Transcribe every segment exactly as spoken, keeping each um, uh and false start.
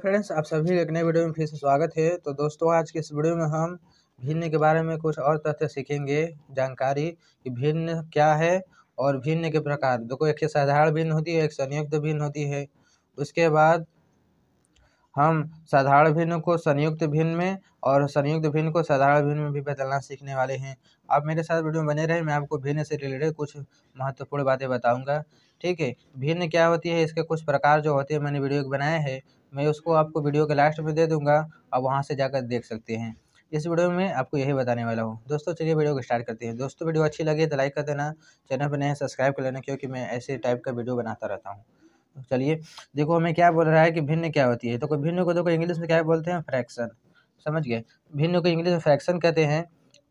Friends आप सभी एक नए वीडियो में फिर से स्वागत है। तो दोस्तों आज के इस वीडियो में हम भिन्न के बारे में कुछ और तथ्य सीखेंगे, जानकारी कि भिन्न क्या है और भिन्न के प्रकार। देखो एक साधारण भिन्न होती है, एक संयुक्त भिन्न होती है। उसके बाद हम साधारण भिन्न को संयुक्त भिन्न में और संयुक्त भिन्न को साधारण भिन्न में भी बदलना सीखने वाले हैं। आप मेरे साथ वीडियो में बने रहे, मैं आपको भिन्न से रिलेटेड कुछ महत्वपूर्ण बातें बताऊँगा, ठीक है। भिन्न क्या होती है, इसके कुछ प्रकार जो होते हैं मैंने वीडियो बनाया है, मैं उसको आपको वीडियो के लास्ट में दे दूंगा, आप वहां से जाकर देख सकते हैं। इस वीडियो में आपको यही बताने वाला हूं। दोस्तों चलिए वीडियो को स्टार्ट करते हैं। दोस्तों वीडियो अच्छी लगे तो लाइक कर देना, चैनल पर नए सब्सक्राइब कर लेना, क्योंकि मैं ऐसे टाइप का वीडियो बनाता रहता हूँ। तो चलिए देखो हमें क्या बोल रहा है कि भिन्न क्या होती है। तो भिन्न को देखो इंग्लिश में क्या बोलते हैं, फ्रैक्शन, समझ गए। भिन्न को इंग्लिश में फ्रैक्शन कहते हैं।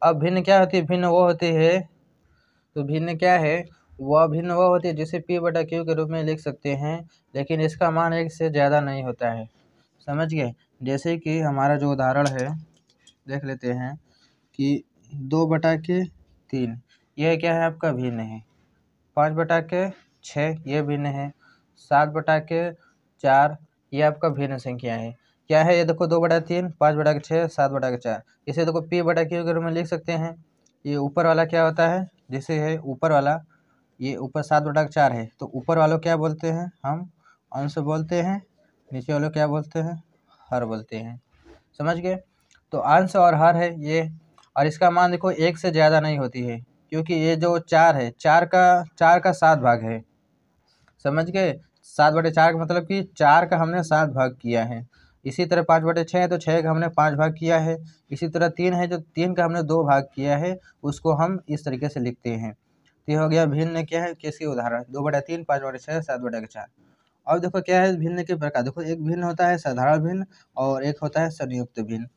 अब भिन्न क्या होती है, भिन्न वो होती है, तो भिन्न क्या है, वह भिन्न वह होती है जिसे पी बटा क्यू के रूप में लिख सकते हैं, लेकिन इसका मान एक से ज़्यादा नहीं होता है, समझ गए। जैसे कि हमारा जो उदाहरण है देख लेते हैं कि दो बटा के तीन, यह क्या है आपका भिन्न है। पाँच बटा के छः, यह भिन्न है। सात बटा के चार, यह आपका भिन्न संख्या है। क्या है ये देखो, दो बटा तीन, पाँच बटा के छः, सात बटा के चार, इसे देखो पी बटा क्यू के रूप में लिख सकते हैं। ये ऊपर वाला क्या होता है, जैसे है ऊपर वाला, ये ऊपर सात बटा चार है, तो ऊपर वालों क्या बोलते हैं, हम अंश बोलते हैं। नीचे वालों क्या बोलते हैं, हर बोलते हैं, समझ गए। तो अंश और हर है ये, और इसका मान देखो एक से ज़्यादा नहीं होती है, क्योंकि ये जो चार है, चार का चार का सात भाग है, समझ गए। सात बटे चार का मतलब कि चार का हमने सात भाग किया है। इसी तरह पाँच बटे छः है, तो छः का हमने पाँच भाग किया है। इसी तरह तीन है, जो तीन का हमने दो भाग किया है, उसको हम इस तरीके से लिखते हैं। तो ये हो गया भिन्न क्या है, किसी उदाहरण, दो बटा तीन, पाँच बटा छः, सात बटा चार। अब देखो क्या है भिन्न के प्रकार। देखो एक भिन्न होता है साधारण भिन्न और एक होता है संयुक्त भिन्न।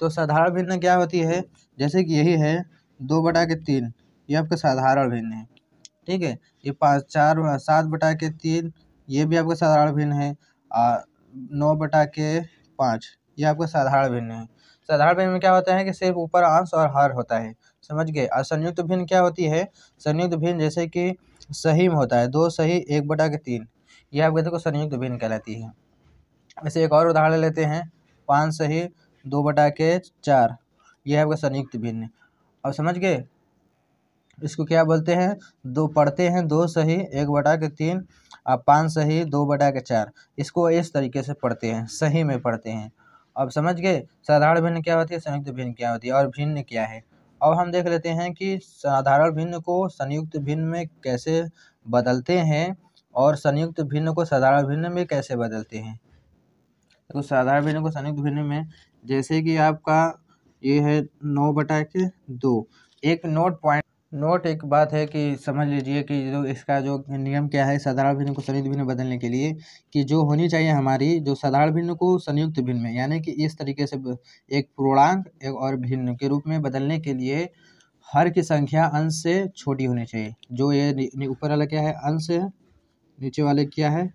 तो साधारण भिन्न क्या होती है, जैसे कि यही है दो बटा के तीन, ये आपका साधारण भिन्न है, ठीक है। ये पाँच चार सात बटा के तीन, ये भी आपका साधारण भिन्न है। और नौ बटा के पाँच, ये आपका साधारण भिन्न है। साधारण भिन्न में क्या होता है कि सिर्फ ऊपर अंश और हर होता है, समझ गए। और संयुक्त भिन्न क्या होती है, संयुक्त भिन्न जैसे कि सही में होता है, दो सही, एक बटा के तीन, यह आपको देखो संयुक्त भिन्न कहलाती है। वैसे एक और उदाहरण लेते हैं, पाँच सही, दो बटा के चार, यह आपका संयुक्त भिन्न। अब समझ गए इसको क्या बोलते हैं, दो पढ़ते हैं, दो सही, एक बटा के तीन, और पाँच सही, दो बटा के चार, इसको इस तरीके से पढ़ते हैं, सही में पढ़ते हैं। अब समझ गए साधारण भिन्न क्या होती है, संयुक्त भिन्न क्या होती है, और भिन्न क्या है। अब हम देख लेते हैं कि साधारण भिन्न को संयुक्त भिन्न में कैसे बदलते हैं और संयुक्त भिन्न को साधारण भिन्न में कैसे बदलते हैं। तो साधारण भिन्न को संयुक्त भिन्न में जैसे कि आपका ये है नौ बटा के दो। एक नोट पॉइंट नोट एक बात है कि समझ लीजिए कि जो इसका जो नियम क्या है साधारण भिन्न को संयुक्त भिन्न बदलने के लिए, कि जो होनी चाहिए हमारी जो साधारण भिन्न को संयुक्त भिन्न में, यानी कि इस तरीके से एक पूर्णांक एक और भिन्न के रूप में बदलने के लिए हर की संख्या अंश से छोटी होनी चाहिए। जो ये ऊपर वाला क्या है, अंश है, नीचे वाले क्या है,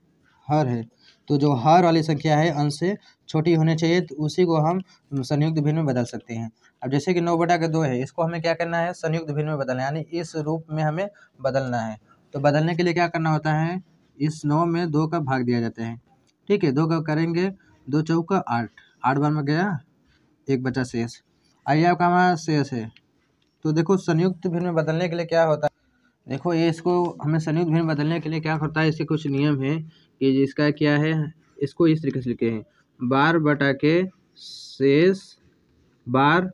हर है। तो जो हर वाली संख्या है अंश से छोटी होनी चाहिए, तो उसी को हम संयुक्त भिन्न में बदल सकते हैं। अब जैसे कि नौ बटा के दो है, इसको हमें क्या करना है, संयुक्त भिन्न में बदलना, यानी इस रूप में हमें बदलना है। तो बदलने के लिए क्या करना होता है, इस नौ में दो का भाग दिया जाता है, ठीक है। दो का करेंगे, दो चौका आठ, आठ बार में गया, एक बचा शेष, आइए आपका हमारा शेष है। तो देखो संयुक्त भिन्न में बदलने के लिए क्या होता है, देखो ये इसको हमें संयुक्त भिन्न बदलने के लिए क्या होता है, इसके कुछ नियम है कि जिसका क्या है, इसको इस तरीके से लिखे हैं, बार बटा के शेष, बार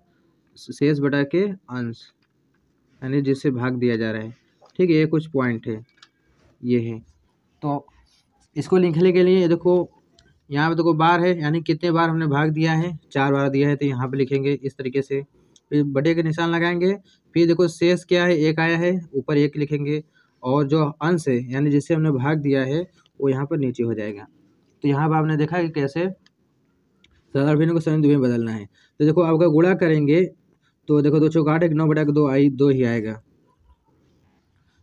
शेष बटा के अंश, यानी जिससे भाग दिया जा रहा है, ठीक है। ये कुछ पॉइंट है, ये है। तो इसको लिखने के लिए देखो यहाँ पे देखो बार है, यानी कितने बार हमने भाग दिया है, चार बार दिया है, तो यहाँ पे लिखेंगे इस तरीके से, फिर बटे के निशान लगाएंगे। फिर देखो शेष क्या है, एक आया है, ऊपर एक लिखेंगे, और जो अंश है यानी जिससे हमने भाग दिया है वो यहाँ पर नीचे हो जाएगा। तो यहाँ पर आपने देखा कि कैसे साधारण भिन्न को संयुक्त भिन्न बदलना है। तो देखो आपका गुणा करेंगे, तो देखो दो चौका आठ, एक नौ बटा के दो आई, दो ही आएगा।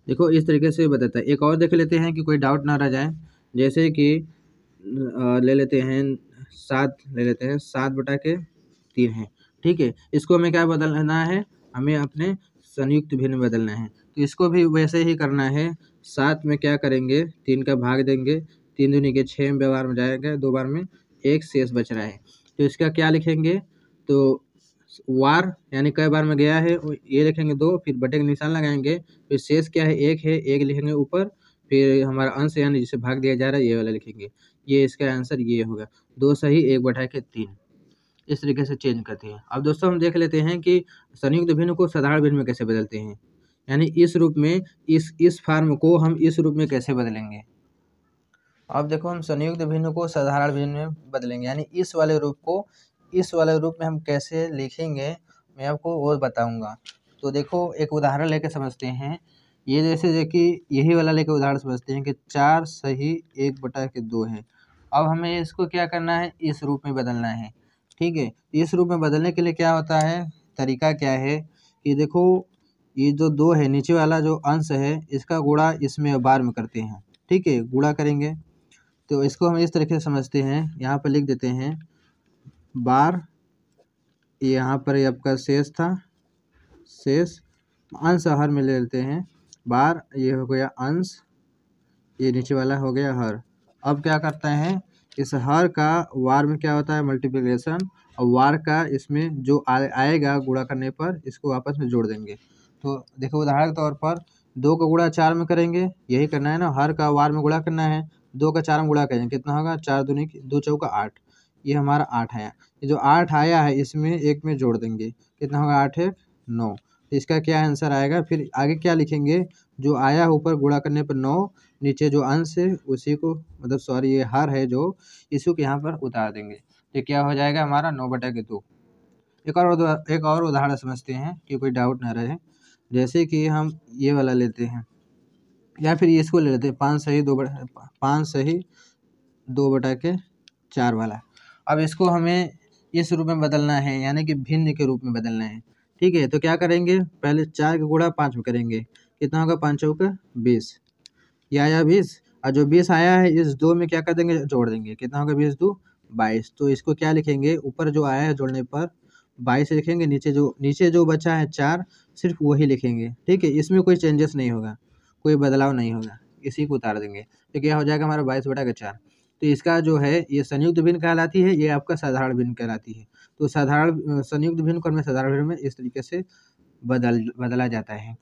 देखो इस तरीके से बदलता है। एक और देख लेते हैं कि कोई डाउट ना रह जाए, जैसे कि ले लेते हैं सात, ले लेते हैं सात बटा के तीन है, ठीक है। इसको हमें क्या बदलना है, हमें अपने संयुक्त भिन्न में बदलना है। तो इसको भी वैसे ही करना है, सात में क्या करेंगे, तीन का भाग देंगे, तीन दूनी के छः, में बार में जाएगा, दो बार में एक शेष बच रहा है, तो इसका क्या लिखेंगे, तो वार यानी कई बार में गया है ये लिखेंगे दो, फिर बटे का निशान लगाएंगे, फिर शेष क्या है एक है, एक लिखेंगे ऊपर, फिर हमारा अंश यानी जिसे भाग दिया जा रहा है ये वाला लिखेंगे। ये इसका आंसर ये होगा, दो सही एक बटा के तीन। इस तरीके से चेंज करते हैं। अब दोस्तों हम देख लेते हैं कि संयुक्त भिन्न को साधारण भिन्न में कैसे बदलते हैं, यानी इस रूप में इस इस फॉर्म को हम इस रूप में कैसे बदलेंगे। अब देखो हम संयुक्त भिन्न को साधारण भिन्न में बदलेंगे, यानी इस वाले रूप को इस वाले रूप में हम कैसे लिखेंगे मैं आपको और बताऊंगा। तो देखो एक उदाहरण लेके समझते हैं, ये जैसे जो कि यही वाला लेके उदाहरण समझते हैं कि चार सही एक बटा के दो है। अब हमें इसको क्या करना है, इस रूप में बदलना है, ठीक है। इस रूप में बदलने के लिए क्या होता है, तरीका क्या है कि देखो ये जो दो है नीचे वाला जो अंश है इसका गुणा इसमें बार में करते हैं, ठीक है, गुणा करेंगे। तो इसको हम इस तरीके से समझते हैं, यहाँ पर लिख देते हैं बार, यहाँ पर ये आपका शेष था, शेष अंश हर में ले लेते हैं, बार ये हो गया अंश, ये नीचे वाला हो गया हर। अब क्या करते हैं, इस हर का वार में क्या होता है मल्टीप्लिकेशन, और वार का इसमें जो आ, आएगा गुणा करने पर इसको आपस में जोड़ देंगे। तो देखो उदाहरण के तौर पर दो का गुणा चार में करेंगे, यही करना है ना, हर का वार में गुणा करना है, दो का चार में गुणा करेंगे कितना होगा, चार दूनी दो चौका आठ, ये हमारा आठ आया, ये जो आठ आया है इसमें एक में जोड़ देंगे कितना होगा आठ एक नौ, इसका क्या आंसर आएगा। फिर आगे क्या लिखेंगे, जो आया ऊपर गुणा करने पर नौ, नीचे जो अंश है उसी को मतलब सॉरी ये हर है जो इसको यहाँ पर उतार देंगे, तो क्या हो जाएगा हमारा नौ बटा के दो। एक और एक और उदाहरण समझते हैं कि कोई डाउट ना रहे, जैसे कि हम ये वाला लेते हैं या फिर इसको ले लेते हैं पाँच सही दो बटा पाँच सही दो बटा के चार वाला। अब इसको हमें इस रूप में बदलना है, यानी कि भिन्न के रूप में बदलना है, ठीक है। तो क्या करेंगे, पहले चार का गुणा पाँच में करेंगे, कितना होगा पाँच चौका बीस, ये आया बीस, और जो बीस आया है इस दो में क्या कर देंगे जोड़ देंगे, कितना होगा बीस दो बाईस। तो इसको क्या लिखेंगे, ऊपर जो आया है जोड़ने पर बाईस लिखेंगे, नीचे जो नीचे जो बचा है चार सिर्फ वही लिखेंगे, ठीक है, इसमें कोई चेंजेस नहीं होगा, कोई बदलाव नहीं होगा, इसी को उतार देंगे, तो क्या हो जाएगा हमारा बाईस बटा का चार। तो इसका जो है ये संयुक्त भिन्न कहलाती है, ये आपका साधारण भिन्न कहलाती है। तो साधारण संयुक्त भिन्न को हमें साधारण भिन्न में इस तरीके से बदल बदला जाता है।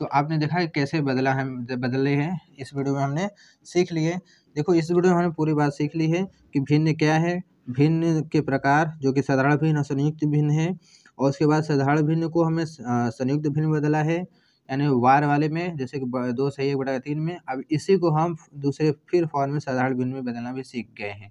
तो आपने देखा है कैसे बदला हम बदले हैं, इस वीडियो में हमने सीख लिए। देखो इस वीडियो में हमने पूरी बात सीख ली है कि भिन्न क्या है, भिन्न के प्रकार जो कि साधारण भिन्न और संयुक्त भिन्न है, और उसके बाद साधारण भिन्न को हमें संयुक्त भिन्न बदला है, यानी वार वाले में जैसे कि दो सही एक बटा तीन में। अब इसी को हम दूसरे फिर फॉर्म में साधारण भिन्न में बदलना भी सीख गए हैं।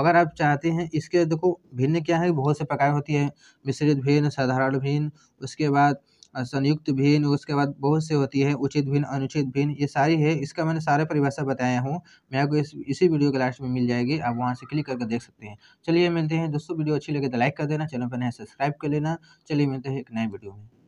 अगर आप चाहते हैं इसके, देखो भिन्न क्या है, बहुत से प्रकार होती है, मिश्रित भिन्न, साधारण भिन्न, उसके बाद संयुक्त भिन्न, उसके बाद बहुत से होती है उचित भिन्न, अनुचित भिन्न, ये सारी है। इसका मैंने सारे परिभाषा बताया हूँ, मैं आपको इस इसी वीडियो के लास्ट में मिल जाएगी, आप वहाँ से क्लिक करके देख सकते हैं। चलिए मिलते हैं दोस्तों, वीडियो अच्छी लगे तो लाइक कर देना, चैनल पर नया सब्सक्राइब कर लेना। चलिए मिलते हैं एक नए वीडियो में।